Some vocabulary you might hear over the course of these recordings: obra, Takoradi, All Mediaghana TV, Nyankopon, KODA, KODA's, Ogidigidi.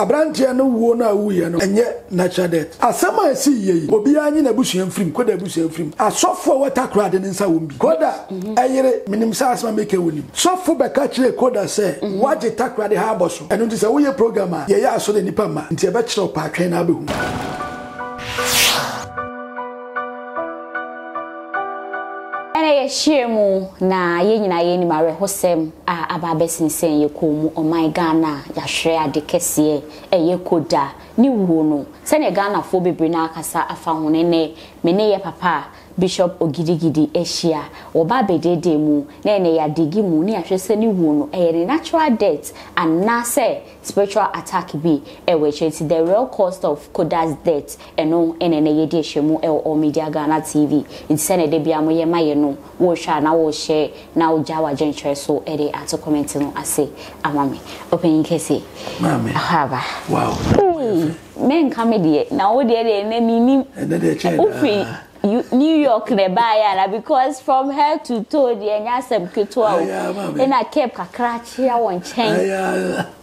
Abrantia no wona wuye no enye natural death. Asama esi ye obi anyi na busu enfrim koda busu enfrim. Asofo wa Takoradi nsa wombi. Koda eyere minim sa asama make wonim. Sofo be ka kire koda se waje Takoradi ha boso. Eno nti se wo ye program a ye aso de nipa ma. Nti e be kire opa atwen na behu. Ere ye shemu na ye nyina ye ni mare hosem a ababe sinsen ye komu o my Ghana ya hwe ade kese eye koda ni wo no se ne Ghana fo bebre na akasa afa hone ne mene ye papa Bishop Ogidigidi Asia oba bedede mu na ne ya digi mu ni ahwe se ni wo no eye natural death and na se spiritual attack bi ewe cheti the real cost of Koda's death eno enene ye de shemu All Mediaghana TV insene de bia mo ye maye no wo hwa na wo hye na wo jawa jenchre so e de ato comment no ase amame open kesi mame haba wow men come dey na wo dey dey na minim and dey check New York nebaya because from head to toe the anyasem ketua and I kept kakrachia won chen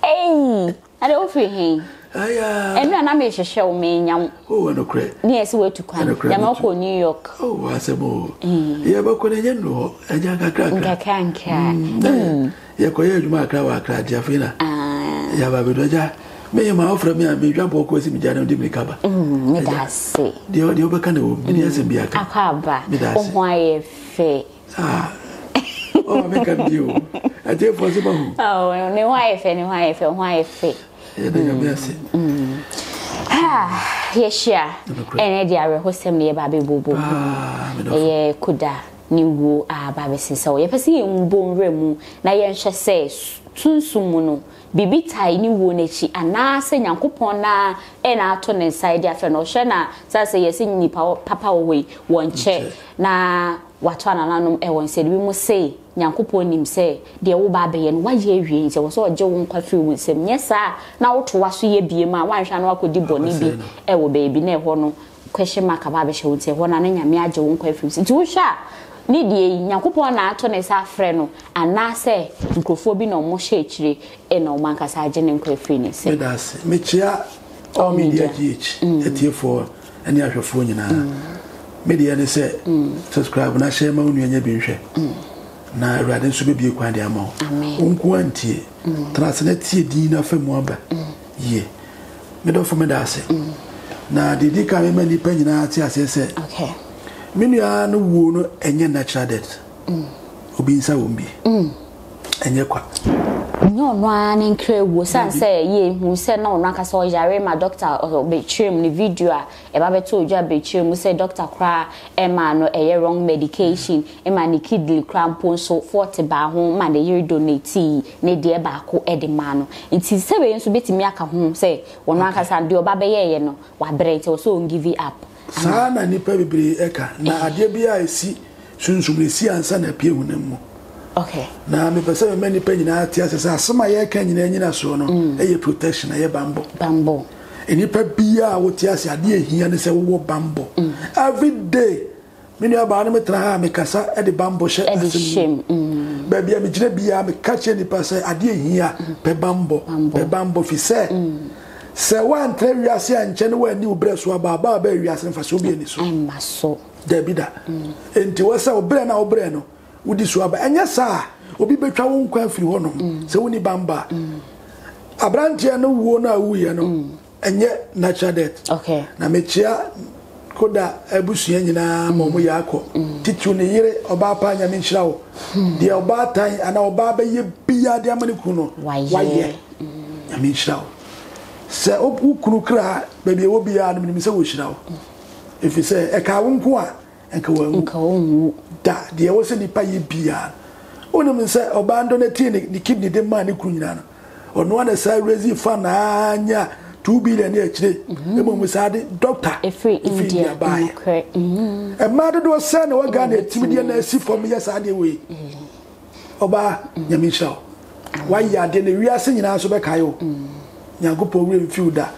hey I don't feel him aya enu na me hwehwe o me nyam o no kre ne ese we tukwan nyam ko New York o asemo ye ba ko nyen no anya kakra ye ko ye juma akra wa akra dia fina ya ba bedoja me ma ofra me abedwa boko si mjana ndi mlikaba me da se de obeka na wo ni ase bia ka akaba o ho aye fe o me ka bio ate fo se ba hu o ne ho aye fe o ho aye fe e de me ase yeshia ene de are hosem ne ba be bobo e Koda ni wo aba be sisa o ye pese ye mbo nremu na ye nhwe se sunsumu no bibi tai ni wo nechi anase nyankopon na e na ato ne side afa no hwe na sase yesi ni papa we wonche na wato anananom e won se bi mu sei nyankopon nim se de wo ba be ye no wa ye hwe se wo so oje wo nkwa fi wo se nyesa na wo to waso ye bie ma wanhwa na akodi boni bi e wo baby na e ho no question mark aba be hwe wo se ho na nyame age wo nkwa fi nti wo hwa ni die nyankopon na ato ne sa frɛ no anase nkrofo bi na mo hye kyire e na o manka sa agye ne nkrofo ni se medase mechia All Media GH etiefo ani ahwefo nyina media ne se subscribe na share ma onuanya bi hwɛ na awrade nso be bie kwan de ama o nko antie transnet tie din na fa mu aba ye medofo medase na didi ka me mani pa nyina ate asese okay Minya no wo no enye natural death. Obi nsa wo bi. Enye kwa. No no an enkre wo san say ye hu say na onaka so yare ma doctor be chim ni video a e ba beto oja be chim say doctor kra e ma no e wrong medication e ma ni kidney cramp so 40 ba ho ma de yere donate ne de ba ko e de ma no nti se be nso betimi aka ho say onaka san de oba be ye no wa break so give up sana ni pa bebre eka na ade bia esi sunsunre si ansa na pie hunemu okay na me pese me mani pa nyina ati asese asema ye ka nyina nyina so no eye protection eye bambo eni pa bia wo ti ase ade ehia ne se wo bambo every day me nya ba na me tra ha me kasa e de bambo she asem ba bia me gire bia me ka che ni pa se ade ehia pe bambo fi se se wan tre wiase anche ne wani obra so ababa ba wiase nfa so bi ani so amma so da bi da enti wasa obra na obra no wudi so aba enye sa obi betwa won kwa afiri hono se woni bamba abrantia no wo na wuye no enye natural death okay na mechia Koda ebusuye nyina momo yakọ titu ne yire oba pa nya me nhirawo de oba tan ana oba ba ye bia de amane kuno waye nya me nhirawo se opu krukra baby obi ya no se wo hira wo if you say e ka wo nko a enka wo da de wo se ni pa ye bia ono me se obando na tie ni kidney de man ni krunyina no ono na say raise fan anya 2 billion e chire e mo musade doctor e free india buy e ma do se na wo ga na timide na si for me yes ade we oba nyame hira wo wa ya de ne wiase nyina so be kai wo Nyagopo we feel that.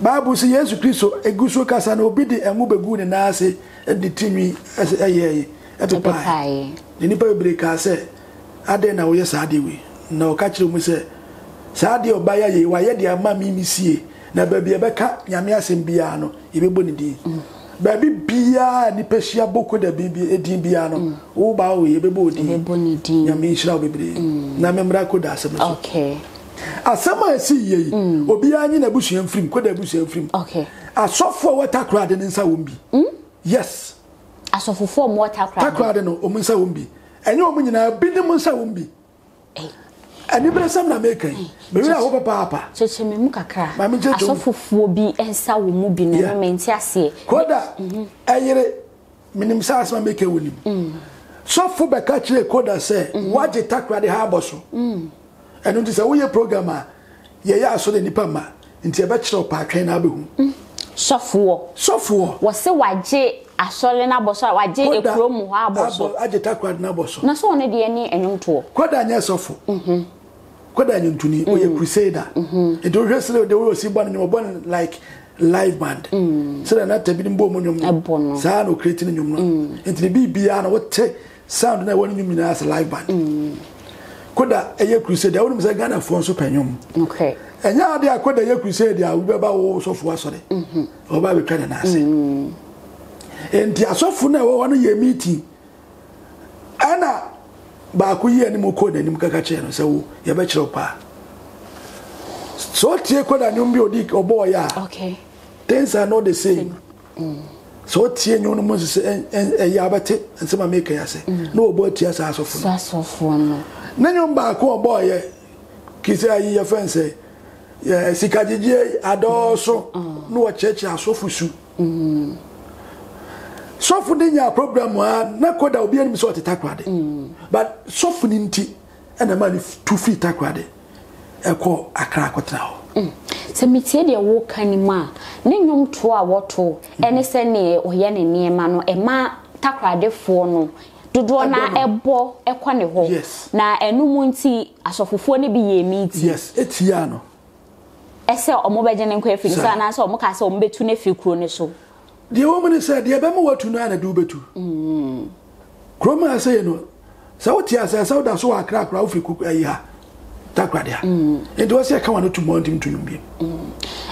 Bible says Jesus Christo eguso kasa na obi de enwo begu ne na ase e de tinwi eye e to pai. Ni pa break ase ade na wo yesa ade we. Na o ka kire mu se Saadi obaya ye wa ye di ama mimi siye na baby ebeka nyame asembia no ebebo ni di baby bia ni pesia boko da bibi edin bia no wo ba wo ebebo di ebebo ni di nyame hira obebere na memra koda asem so okay asama esi ye obi anyi na busu emfrim koda busu emfrim okay asofo wa Takoradi nsa wombi yes asofo for more Takoradi no omunsa wombi enye omunyina binim nsa wombi eh ani bresam na make me we na ho papa cheche me mu kakra asofofuo bi ensa wo mu bi no menti ase koda ayire minim sa asma make wonim sofo be ka kire koda say what the Takoradi ha boso eno ti say wo ye program a ye ya aso de nipa ma nti e be kire opa twen na behu sofo wo se waje asole na boso waje ekuro mu ha boso aje Takoradi na boso na so ne de ni enyomto koda nya sofo koda nya ntuni oye crusader e do wrestle de wo si ban ni obon like live band so na tabi ni bo mo nyom sa no create ni nyom no ntini bibia na wote sound na woni nyom ni as live band koda eye crusader woni msa Ghana fo so panyom okay enya ade akoda eye crusader a wo ba wo sofo asore oba be twa na ase and the asofu na wo no ye meeting ana ba ku ye ni mo ko na ni mkaka che no se wo ye be kire pa so tie ko da ni mbi odi obo ya okay things are not the same so tie nyu no mo se e ya bate nse ma make ya se no obo tie sa asofu no na nyu ba ku obo ye kise ayi ye fense ye sikajije adoso no wo cheche asofu su sofuni nya problem wa na koda obi anim so Takoradi but sofuni nti ena ma ni to fit Takoradi eko akra akotna ho se mitie de wo kan ma ne nyom to a woto ene se ne oye ne niema no e ma Takoradi fo no dodo na ebo ekwa ne ho na enum nti asofofo ne bi ye meeti yes etia no ese omobeje ne nkwa firi so na so omuka se ombetu ne fikro ne so the woman said, "Dear Bama, what to know and do better." Croma say, "No, so tears I saw that so I crack Ralphie cook a year. Takoradi, it was a common to mount him to you.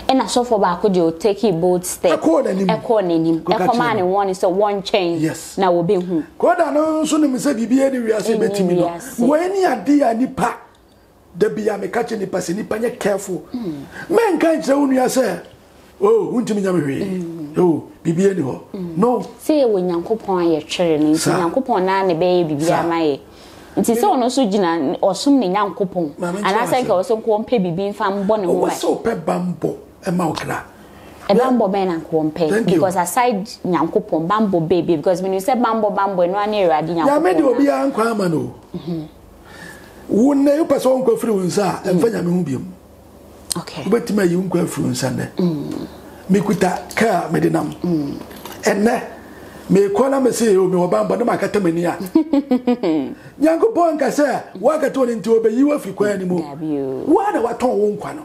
And I saw for Bakujo take a bold step, a corner him, a command and one is a one chain. Yes, now will be who. Koda no sooner said, Be any real say, Betimino. When you are dear Nipa, the beam a catching the passing Nipanya careful. Mankind only as a oh, wouldn't you oh, bibi eni ho. No. Say we nyankopon ye twere ni, nyankopon na ne be bibia mai. Nti se ono so gina osum ne nyankopon. Ana se nka oso nko ompe bibi nfa mbo ne ho mai. Oso pe bambo e ma okra. E bambo be na nko ompe because aside nyankopon bambo baby because when you say bambo no an era di nyankopon. Ya me de obi an kwa ama no. Wo ne yo person nko firi wonsa emfa nya me hu biem. Okay. Obetima yi nko afiri wonsa ne. Mikuta ka medinam enne me kona me se o me obamba no makata mania nyankopo nka se wakato ni ntobe yi wa fikwa ni mu wa na waton wo nkwa no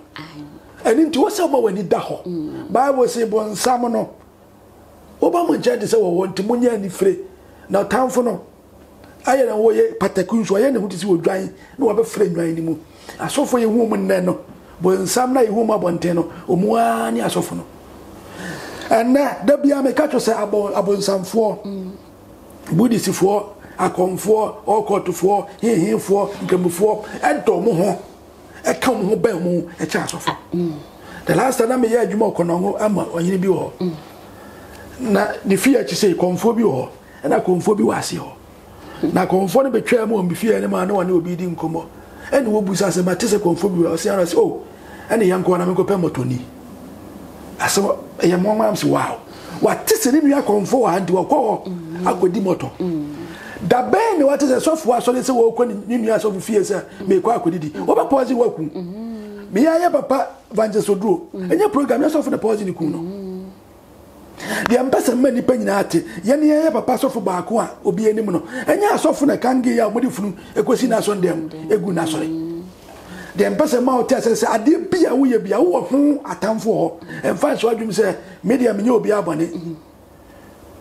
ani ntowo se oba wani da ho bible se bonsam no oba mo jade se wo wonti munya ni fre na tamfo no aye na wo ye patakun so aye na hutisi wo dwan na wo be fre nwan ni mu asofo ye hu mu nne no bonsam na ye hu ma bonte no omwa ni asofo no and da bia me catch say abonsamfo budisifo akomfo okotofo hinhinfo nkambufo ento mo ho e ka mo ba mu e cha asofo the last time me ya adwuma okonongo ama onyine bi ho na the fear chi say komfo bi ho na komfo bi wase ho na komfo ne betwa mu ombi fear ne ma na one obi di nkomo and wo busa say matese komfo bi wase ara say oh and yanko na me ko pemotoni aso e mama say wow what is ni nua konfo wa ndi okwo agodi moto da ben what is software asole say wo ko ni nua so fie say me kwa akodidi wo ba pause wo ku me ya papa evangelist oduro enye program na software na pause ni ku no the ambassador mani pa nyina ate ye ne ya papa software ba ko a obi enim no enye software na kange ya omodi funu ekosi na so ndem egu na sore the ambassador ma hotel say ade bia wo ye bia wo ho atamfo ho emfa so adwum say media menye obi abone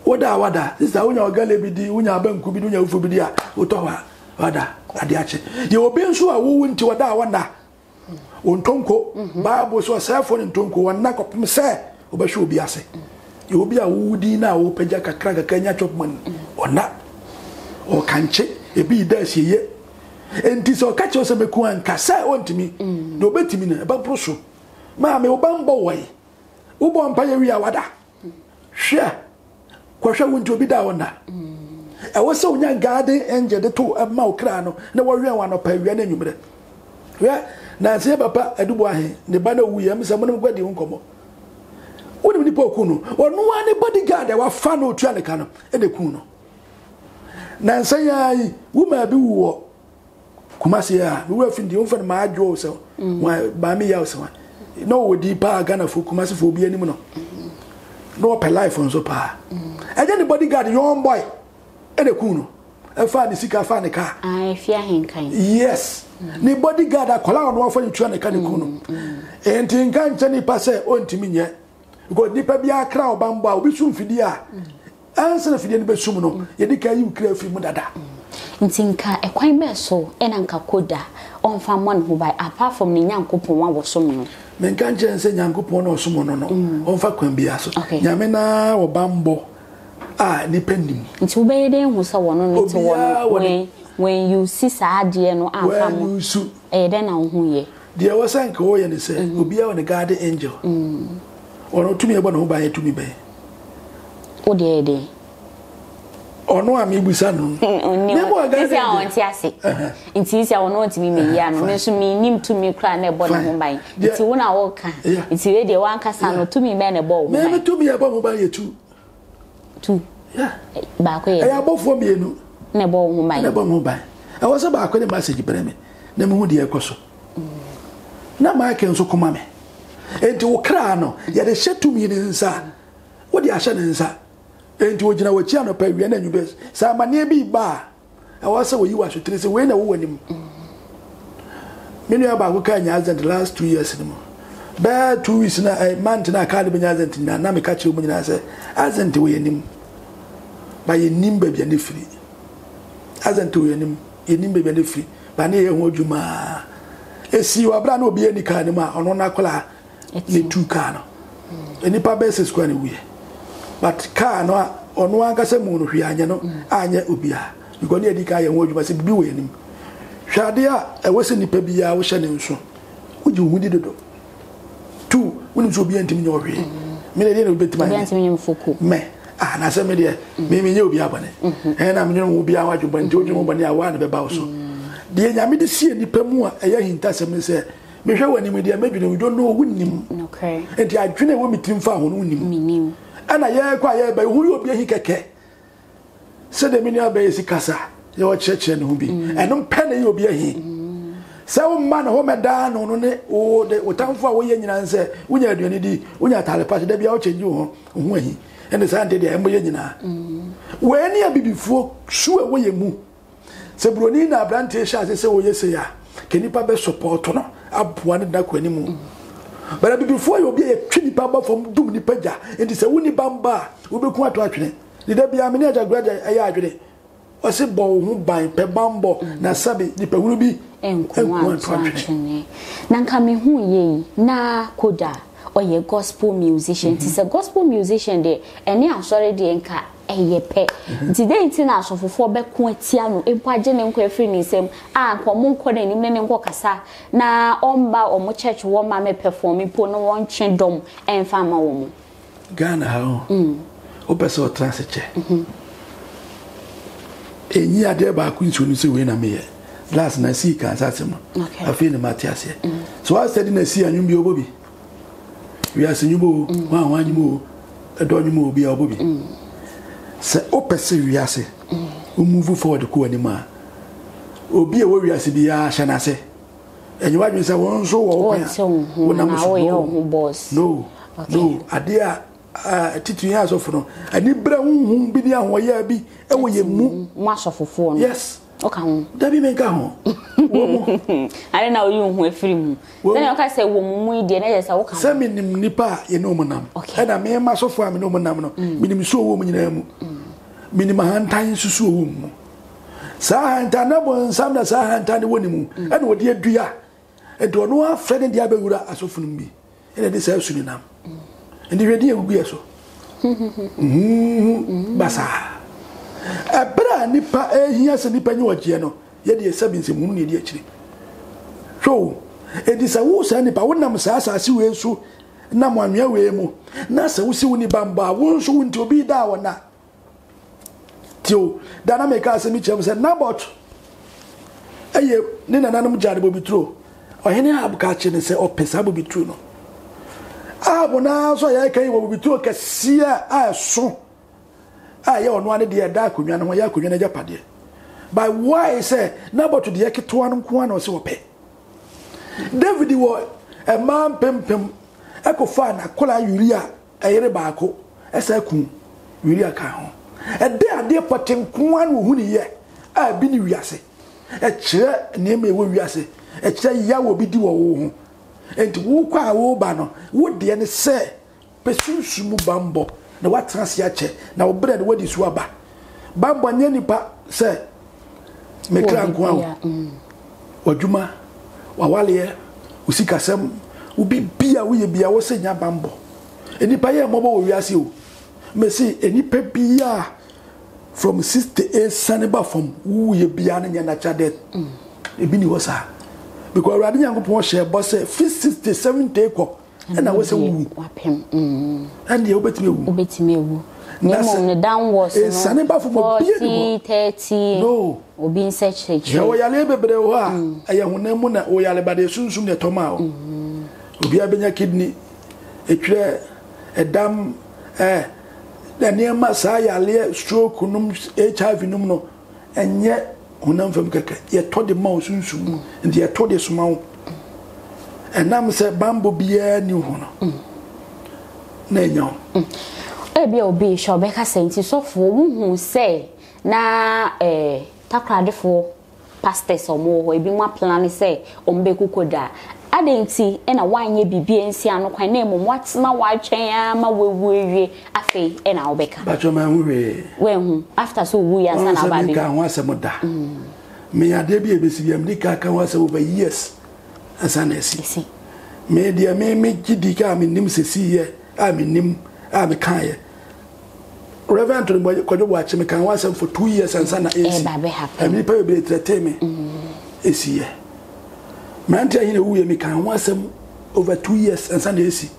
wada sister unya ogale bidi unya banku bidi unya ufo bidi a otowa wada ade ache ye obi nso a wo wunti wada wanda Untonko, Bible so a cell phone in Tonko, and knock up Missa, Obashu Biase. You will be a woody now, open jack a crack a Kenya chopman, or not, or can check a bee there, see yet. And this or catch us a beku and Cassa on to me, no betimina, about Prosu. Mammy Obambo way. Ubo and Payaria Wada. Share. Quasha won't you be down now. I was so young garden and the two of Maucrano, no one of Payan and Yumbre. Where Nancy Papa, I do why the banner Williams, someone who got the Uncomo. What do Pocuno? Or no anybody got our fan or Chalicano and the Cuno. Nancy, I woman do war. Kumasia, we were in the oven, my draw so by me also. No deeper gunner for Kumasi for be any more. No per life on so par. And anybody got your own boy. Kuno, a fan is a fan car. I fear him kind. Yes, nobody got a collar on offer you trying to Kuno. And in Canton pass on to me yet. Got nipper be a crowd bamba, which soon fidia. Answer for the neighbor Sumano, Yedika you clear for Mudada. Ntinka, a quite meso, and Uncle Koda, on Famon who by apart from the young coupon was summoned. Men can't say young coupon or summono, on Faquembias, Yamena or Bambo. Ah, depending. It's obeyed them who saw one way when you see Sadia no Alpha soup, a den on who ye. There was an coy and said, who be on a guardian angel. Or not to me about who buy it to me bay. Oh, dear day. Or no, I may be son. No, I guess I want Yassi. It is our note to me, and mention me, name to me, crying about him by. It's one hour. It's a lady one castle to me, man, a ball. Never to me about by you too. Two, yeah, back away. I bought for me, no, never mobile. I was about a message, but I mean, never would dear Cosso. Now, my counsel come, mammy. And to a crano, yet a shed to me in sir. What the ashen is, sir? And to a general channel pay, and you best, sir, my near be bar. I was so you are to trace away the woman. Many about who can yaz the last 2 years anymore. Bad 2 weeks na a month na academy hasn't na na me catch you when I say hasn't we him by a nimbe be any free hasn't we him a nimbe be any free by near Juma a see you abra no be any canima on one cola the two cano any pabes is going away but cano on one casamoon here and you know Anya Ubia you go near the guy and what you must be with him Shadia I was in the baby I was shining so would you would it do. Two, when you be entering your way, Milady will be to my answering for cook. Me, and I said, maybe you'll be abonnent, and I'm young will be out to when George Mobania one of the bowso. The enemy see any permua, a young intestine said, maybe we don't know winning. Okay, and I train a woman to found winning. And I hear quiet by who you'll be a hickake. Said the minia basic cassa, your church and who be, and no penny you'll be a he. Some man home and down on it, or the town for way and answer, when you are doing it, when you are telepath, they be out in you, and the Sunday, the Emboyana. When you be before, sure, away you move. Sabronina Blantisha, as they say, oh, yes, can you papa support or not? Up one duck any more. But before you be a trinity bamba from Dumni Peja, and it's a windy bamba, will be quite watching. Did there be a manager graduate? I agree. Or say, bow, who buy Pebambo, Nasabi, the Perubi. Nankami who ye na Koda or ye gospel musician. Tis a gospel musician there, and now sorry the anchor a ye pet. Today it's in us for 4 back quantiano, and Pajan and Quefrinism, and Quamunquan and Immen and Wakasa. Na Omba or Church woman may perform in Pono one chendom and Farmer woman. Ghana, Opa so transit. A year there by Queen's when you see when I'm here. Last night, see, can't ask him. I feel the Matthias here. So I said, in a sea, and you be a bobby. We are saying you move, one you move, a door you move, be a bobby. Say, opposite, we are say, who move forward to go any man. Oh, be a warrior, see, be a shana say. And you are just one so when I'm your boss. No, no, I dear. Titi years of no, and the brown be there where you be, and we move much of a phone. Yes, okay, Debbie may come. I don't know you with him. Well, I say, woman, we did as I walk. Send me Nipa, you know, madam. Okay, and I may mass of family, no, madam, meaning so woman in a minimum hand time to so woman. Sahantana, one, some that Sahantana, one, and what dear Dria. And do no friend in the Abegura as of me. And I deserve Surinam. And the radio will be so. Basa. A brand nipa, yes, and nipa, you are Giano. Yet the subins in Mooney, actually. So, it is a woos and nipa, one namsas, I see you so. Namamia wemo. Nasa, we see Unibamba, won't soon to be da or not. Till Danamaka Semicham said, Nabot. Aye, then an animal jar will be true. Or any abcatching and say, oh, Pesa will be true. No. Ah, when I saw Yaka will be true, I can see I saw. I own one of the Adaku and Wayaku and Japadi. By why say, Nabot to the Yakituan Kuan or so pay. David was a man pimpim. Eko fana kola yuria ayere baako eseku yuria kan ho ede ade patenko an wo huniye a bi ni wiase e kire neme wo wiase e kire ya wo bi di wo ho enti wo kwa wo ba no wo de ne se pesunsumu bambo na watrase ya che na wo bread wo di su aba bambo nya nipa se mekra nko an wo adwuma wawale usikasem ubi bia we bia wo se nya bambo enipa ye mobo wo wiase o me si enipa bia from 68 saneba from wo ye bia na nya na chade ebi ni wo sa because urade yankopon share boss 67 take up and I was wu wapem and ye obetime wu no downwards saneba from 40 30 no obi nse church ye wo yale bebre wo a ye honamu na wo yale bade sunsun ne toma o obi abenya kidney etwe edam daniel masa yale stroke num hiv num no enye honam fam keke ye to de ma osunsun ndi ye to de suma wo enam se bambo bia ni ho no na enyo ebi obi sho be ka senti sofo wuhu se na Takoradi fo pastors omo ho ebi nwa plan se ombe KODA adenti ena wanye bibi ensi anu kwa ne mum watima watwea ma wewe afi ena obeka bacho ma huwe wehu after so wu ya sana babi ka wase moda me ade bi ebesibi amdi ka ka wase over years asana esi me dia me gidi ka me nim sesi ye am nim am kan ye reverend to boy ko jobu achi me kan wase for 2 years asana esi e babe happen me pe be treatment esi ye Manta in a way, me can once over 2 years and Sunday. If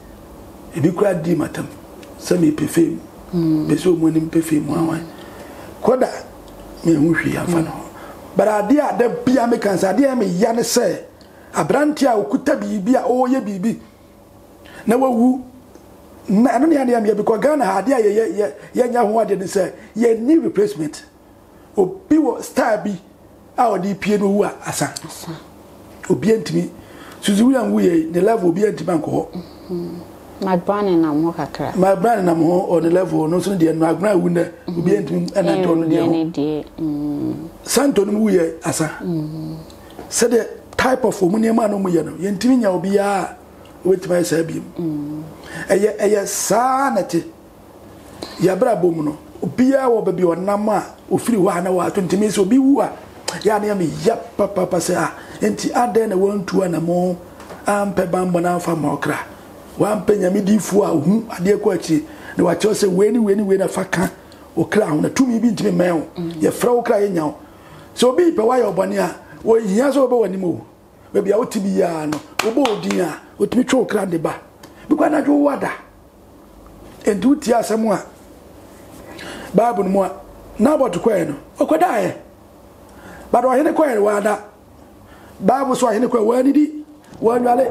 you cried, dear madam, send me perfume. Be so winning perfume, one. KODA, me wish you have fun. But I dear, the Piamicans, I dear me, Yannis, sir. A brantia could be a oh, ye be. Never woo. None of you, because Ghana had ye, Yan, didn't say, ye new replacement. Oh, be what star be our dear Piano, asa. Obient me, Susan the level obient banco. My brand and I'm walker. My brand and I'm on the level, no Sunday, and my grand winner obient him and I told him. Santon Muye, Asa said the type of woman, man, Muyano, Yentina will be with my Sabium. A sanity Yabra Bomono, Bia will be your Nama, Ufriwana, 20 minutes will be wooer. Yaniami, yap, papa, say, and the other 1 2 and a more bambana for Mokra. One penny a midi for whom I dear quality. They were just a winning a faca or crown, a 2 me beat me mail, your frow crying now. So be Pawai or Bania, or years over any more. Maybe out to be yarn, or bow dear, or to be choke round the bar. Because I do water and do tear somewhere. Babu more now about to quail, or could I? But I had a quail water. Babu so I know where did one valley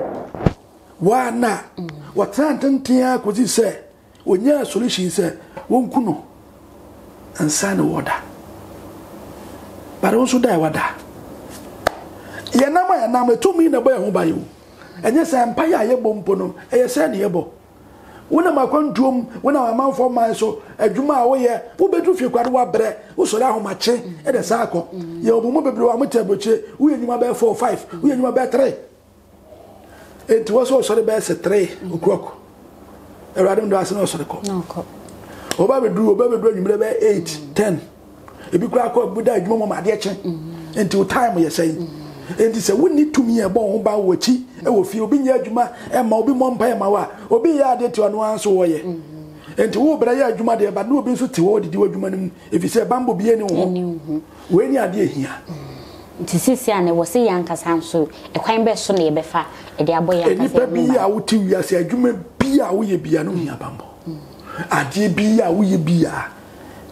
one na what Santon Tia could say when your solution said won't kuno and sign a water, but also die water. Yanama and number 2 mean a boy home by you, and yes, I'm Paya Bompono, a sandy abo. When I'm a quantum, when I'm a man for my so, a Juma away, who better if you got what bread, who saw how much, and a circle. Your woman blew a meter, which we in my bed 4 5, we in my bed 3. It was also the best at 3 o'clock. A random dozen also the call. No cop. Oh, Baba drew a baby, you may 8 10. If you crack up with that, you know my dear, until time we are saying. And he said, we need to me a bomb by Wachi, and will feel being Yajuma, and Moby Mompamawa, or be added to an one so. And to obra Juma there, but no business to order the Juman if you say Bambo be any one. When you are here. To see, and I was a young Casanso, a quaint best on a befa, a dear boy, and if I be out to you, I say, you may be a wee be a no bambo. A dear be a wee be a.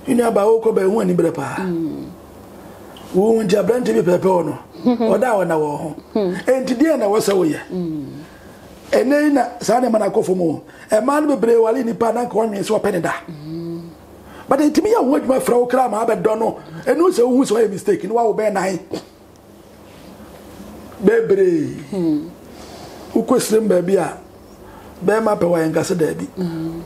You know about Okobe one in Brepa. Won't your brand to be Pepono or now on our home? And today I was away. And then Sanamanako for more. A man will brew in the Panak one and swap Peneda. But it me, I want my Frau Cram, I don't know. And also, who's a mistake in Wow Ben I Bebre who questioned Babia Bema Pawa and Gassadebi.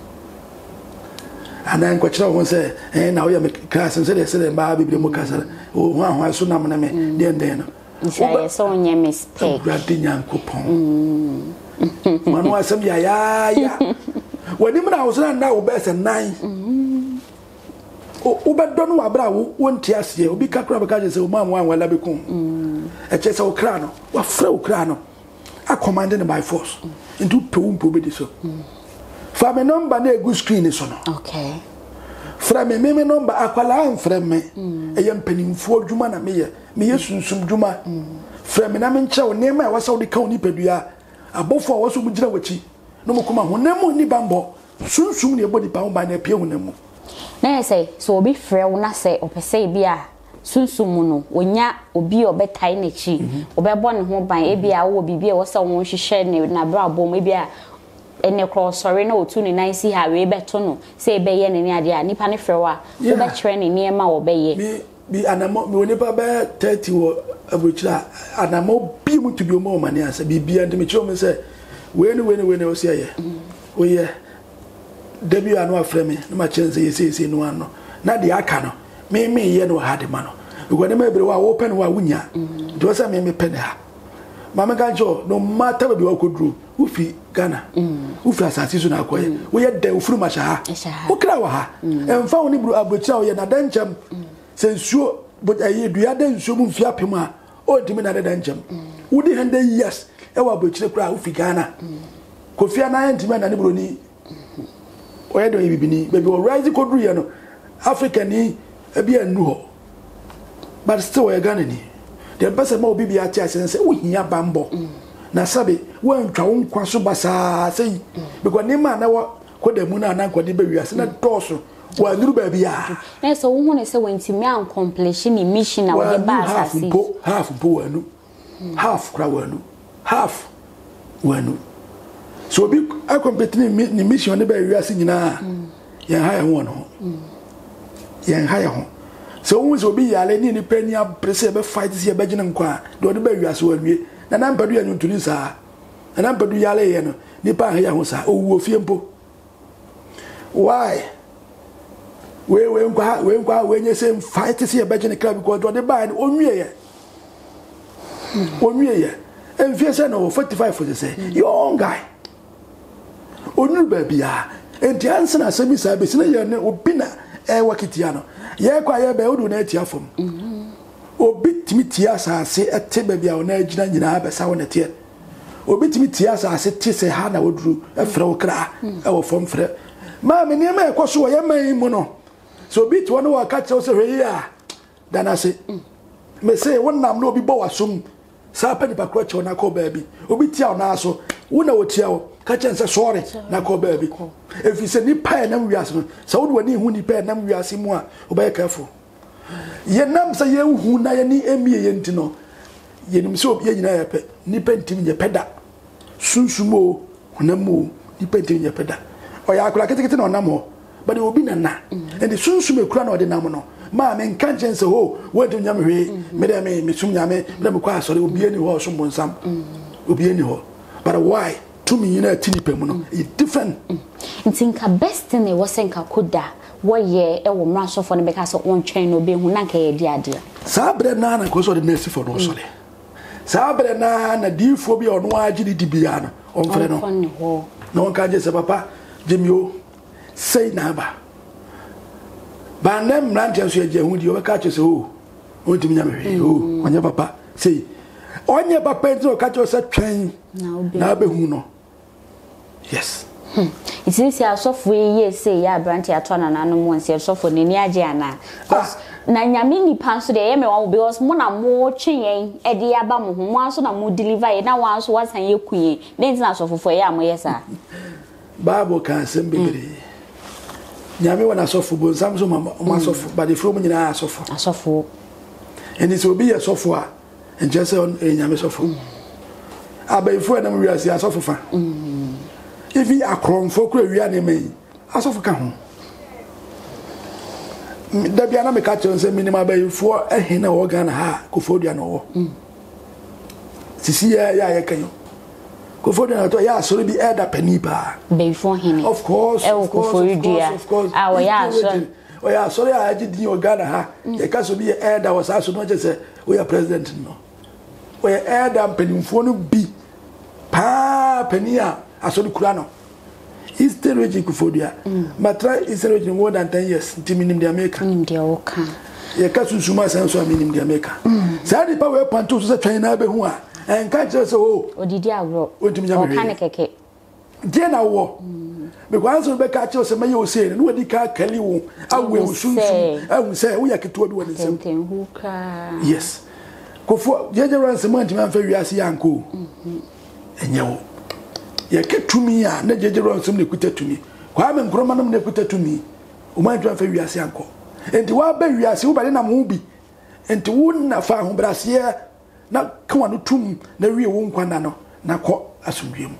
And then Quachon was say, and now you're Cassin said, and Barbie Mocasa, who one was so nominate, then. So, your mistake, Gratin Coupon. One was some ya. When even I was now best and nine. Uber don't know about one tears here, be Caprabacas, or one while I become a chess or crano, or flow crano. I commanded by force into two probity so. From a number, a good screen is on. Okay. From a meme number, aqualine from me, a young penny for Jumana Mia, me soon some Juma. From an amateur name, I was out the county pedia. A buffer was with Jawachi. No more come on, no more ni bambo. Soon your body bound by the peonemo. Nay, say, so be frail, not say, or per se beer. Soon soon, when ya will be or bet tiny cheek, or be born home by a beer will be beer or someone she shared with a brow bone, maybe. And cross or no 29 see how we betono, say bay any idea, Nipani Frewa, you bet training near my obey. Be an ammo never bear 30 of which and I'm more people to be more money as be beyond the mature say, when I was here, we debut and one frame, no much chance is in one. Not the Akano, me, you know, had the man. Whenever I open Wawunya, does I make me penny her. Mama Ganjo, no matter what you could do, Ufi Ghana, Ufas season acquire, we had the Ufrumasha, Ukrawa, and found him Abucha and a dungeon. Since you, but I do ya then so move Yapima or Diminada dungeon. Would the hand yes, our butcher crowd Ufi Ghana. Kofiana and Timan and Bruni. Where do you be? Maybe we'll rise the Codriano, African, a beer no. But still a Ghanani. The person more be at chess and say, we hear bambo. Nasabi, one crown quasubasa, say, because Nima now called the moon and uncle Debias, not torso, while little baby are. There's a woman is when Timian completion in mission our bath, half boanu, half crowanu, half wanu. So be a competing mission on the baby are singing, young higher one, young higher home. So always will be a lady in the penny up, preserve fights here, Belgian and Qua, don't bury us when we, and I'm Paduan to Lisa, and I'm Paduan, Nipa Yahosa, oh, Fiampo. Why? When you say fighters here, Belgian club, because what they buy, one year, and fierce and over 45 for the same, your own guy. Oh, no, baby, and the answer I said, Miss Abisina, your name, Opina, and Wakitiano. Yea, quite a do net here from. O bit me tears, I say a table be our nage and I have a sound at yet. O bit me tears, I said, Tis a hand I would drew a flow cra, our form fret. Mammy, near my cosso, I am my mono. So bit one who I catch also here. Then I say, May say one nam no be bow assume. Sapen if I crutch on a co baby. O bit yaw naso, one out yaw, catch and say sorry, Nako baby. If you say ni pay and we ask, so would one ni pay and we ask him one, obey careful. Ye nam say you who nigh any emientino. Yenum so ye nape, nippent in your pedda. Soon sumo, unamo, depending in your pedda. Or ya could get it on namo, but it will be nana. And the soon sumo crown or the namono. Mam and can't chance a hoe, went to Yamre, Madame, Missum Yame, Namuka, so it will be any horse someone some. Will be any hole. But why? To me, you know, Tinny Pemon, it's different. It's in best thing it was in Kakuda. What year a woman so for the because of one chain will be Hunaka, dear dear. Sabre Nana goes on the nest for Rosary. Sabre Nana, dear phobia on Wajidi Biana, on Freno. No one can just a papa, Jimmy, say Naba. By them, Ranchers, you catch us, oh, oh, Jimmy, oh, on your papa, say. Onye ba penzo kacho se twen na be hu no. Yes. It seems ya so for ye say ya branch ato na nanom won say so for nani age ana. Na nyame ni pan so de ye me won because mo na mo twen e de ya ba mo ho mo so na mo deliver ye na wan so wasan ye kuye. Den tin aso fofo ye amoye sa. Bible can send bibiri. Nyame won aso fo bo nsam so mo aso fo but the from nyina aso fo. Aso fo. And it will be a soft one, and just on a Yamisophone. I bet for them we are the Asophophan. If we are crom for Korean, Asophocam. The Biana Macachons and Minima Bay for a Hina organ ha, Cofodiano. Cecilia Yakayo. Cofodiano, yes, so be at a penipa. Before him, of course, of course. Our yes. Oh yeah, sorry, I did your Ghana. Ha, the castle be air that was also not just a we are president. No, we are air that Peninfono B. Pa Penia, I saw the Kurano. It's still raging Kufodia, but try it's raging more than 10 years. Timing the America, the castle Sumas and so meaning the America. Sadly, power Pantus is a China Behua and catch us. Oh, did you grow? What do you mean? Jenna war. Because we catch us and may you say, and what the car can you? I will soon say, we are to do the same thing. Yes. Go for the other one's a month, man, very as young cool. And you kept to me, and the other one's only quitted to me. Why am I growing up to me? My grandfather as young cool. And to our baby as you, but in a movie. And to wouldn't have found Brasier. Now come on to me, the real womb, Quandano, now caught as you.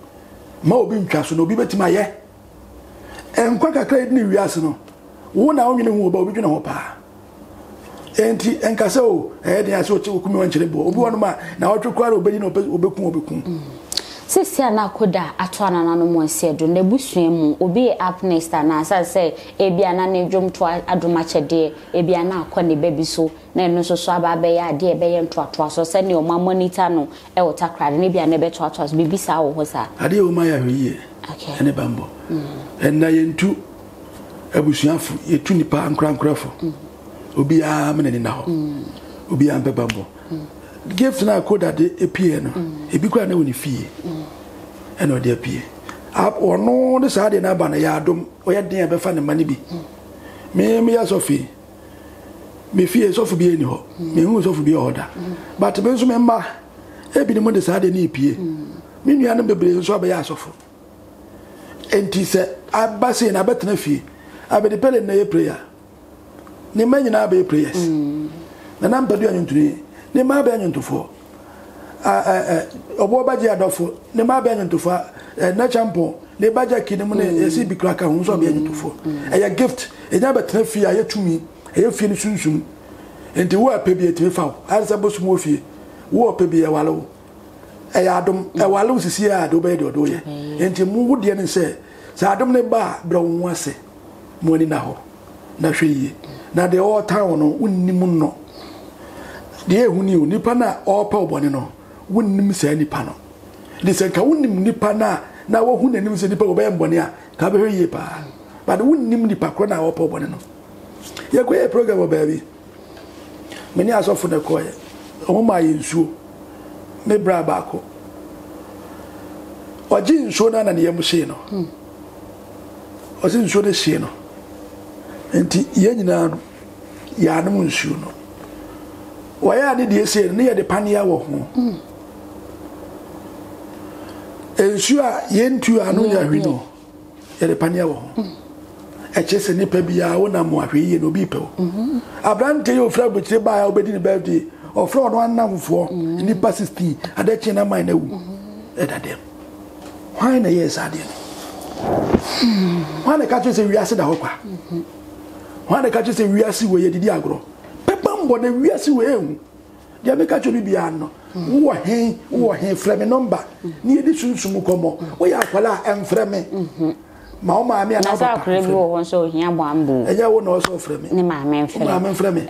More being cast no be better my year. And quite a great new arsenal. 1 hour in a mobile between a hopper. Auntie and Casso, I had so to come on Chilebo, Buanma, now to quarrel obeying Obekum. Sister Nakoda, Atwana Nanomon said, the bush name will be up next, and as I say, Ebiana name drum twice, Adomacha dear, Ebiana, Connie baby so, Nano Swaba Bayer, dear Bayan Twatwas, or send your mamma Nitano, El Takrad, and Ebiana Betwatwas, Bibisa or Hosa. Adio Maya, okay, and a bamboo. And I am two a bush yafu, a 20 pound crown craffle. Obi am and now. Obi am bamboo. Gives now Koda a piano, a big one only fee, and no dear pie. Up or no, the side in Abana Yadum, where they ever found the money be. Me as of fee. Me fears of being no, me who's of be order. But to remember, every month is had any pie. Me, me, and the baby so be as of. And he said, I bass in a better fee. I be dependent on a prayer. The man in our prayers. The number doing today. Ne ma benyon to for obo baje adofo ne ma benyon to for na champion ne baje kidem ne esi bi kraka hun so benyon to for eya gift eya betra fi aye tumi eya fi ni sunsun enti wo apebi etimi fa arsa bosu mo fi wo apebi e walo eya adom e walo sisi ado be do do ye enti mu wudie ne se sa adom ne ba bra won ase mo ni na ho na hwe yi na de all town no unnim no. Dear, who knew Nipana or Paubonino wouldn't name say Nipano. Listen, Kaun Nipana, now who names Nipa Bonia, Cabaret Yepa, but wouldn't name Nipacona or Paubonino. Your great program, baby. Many as often a coy, oh my insu, me brabaco. Or Jin Shodan and Yamusino. Or Jin Shodesino. And Yenina Yanamunsuno. Why did you say near the Pania walk? And you are yen to Anuya Reno at the Pania walk. A chess and Nipabia, one more, we no people. A brand tail flag which they buy obeying the birthday or fraud 1 number 4 in the past 16 at that chain of mine. Why in a year's idea? Why the catches a reassed the hopper? Why the catches a reassed where you did Diagro? But we are still they make a be no. Who are he? Frame number. Near the soon sumo. We are Pala and Frame. Mamma, me and our crib won't so young bamboo. And I won't also frame. Mamma, Mamma, Frame.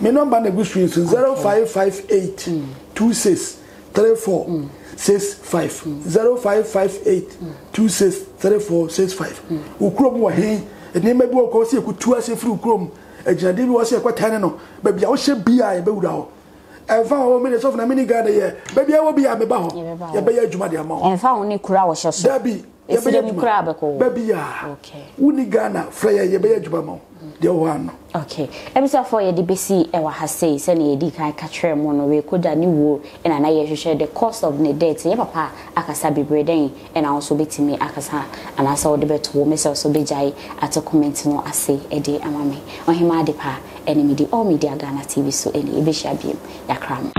Me number the bush is 0558 263465. 0558 263465. Who crumb were he? And they may walk or see who 2 as a fruit crumb. A jardin was a quite no, but I should be I bow down. and found minutes of Naminiga here. Baby, I will be a bebaho. You bear Jumadiamo. And found only crowd shall be a crabako. Baby, okay. Unigana, Freya, you bear Jumamo. The one. Okay. Emsa for your DBC, ever has say, send a dick, I catch her monoway, could a new wool, and an eye share the cost of the debt, Yapa, Akasabi Bredain, and also beating me Akasa, and I saw the bet woman, Miss also be jay at a comment no assay, a day, a mammy, or him, I depart, enemy, the All Mediaghana TV, so any Ibisha beam, Yakram.